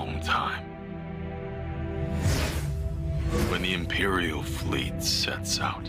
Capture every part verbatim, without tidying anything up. long time. When the Imperial fleet sets out,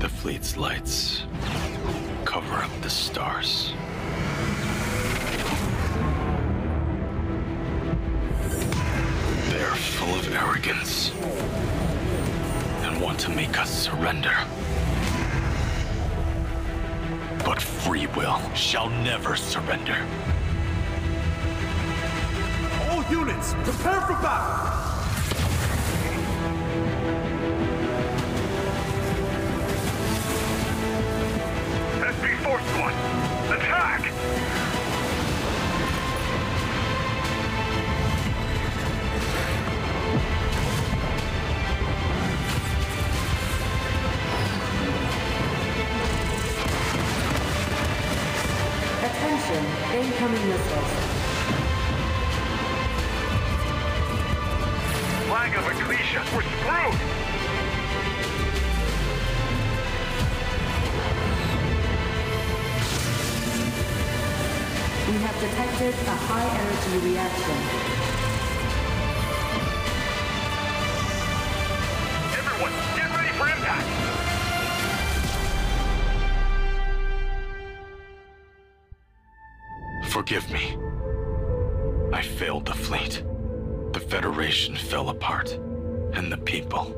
the fleet's lights cover up the stars. They're full of arrogance and want to make us surrender. But free will shall never surrender. All units, prepare for battle! S B Force one, attack! Attention, incoming missiles. Flag of Ecclesia, we're screwed! We have detected a high-energy reaction. Everyone, get ready for impact! Forgive me. I failed the fleet. The Federation fell apart, and the people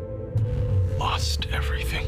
lost everything.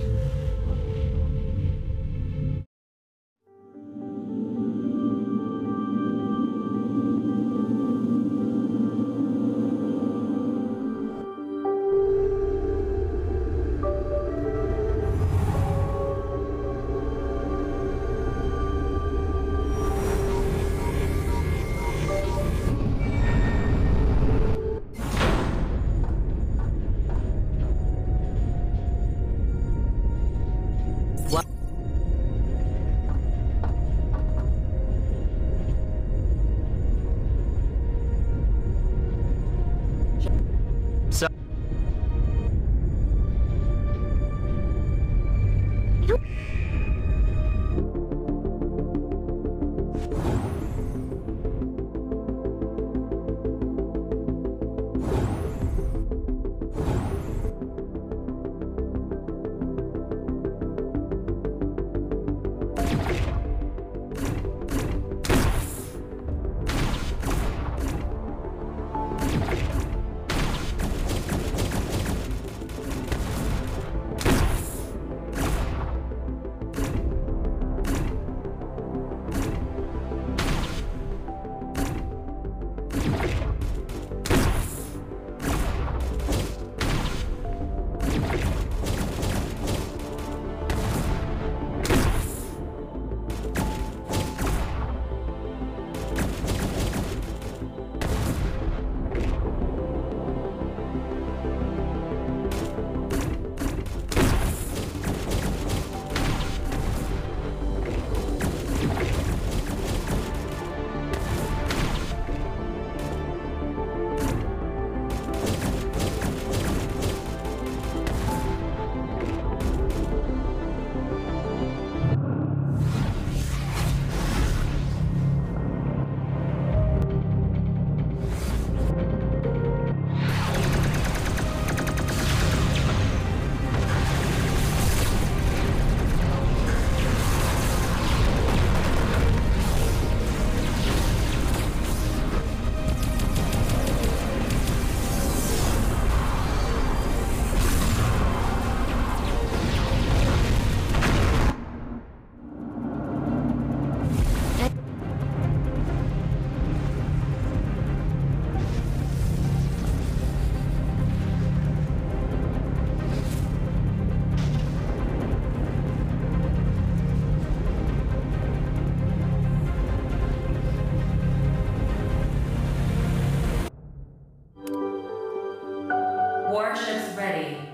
Warships ready.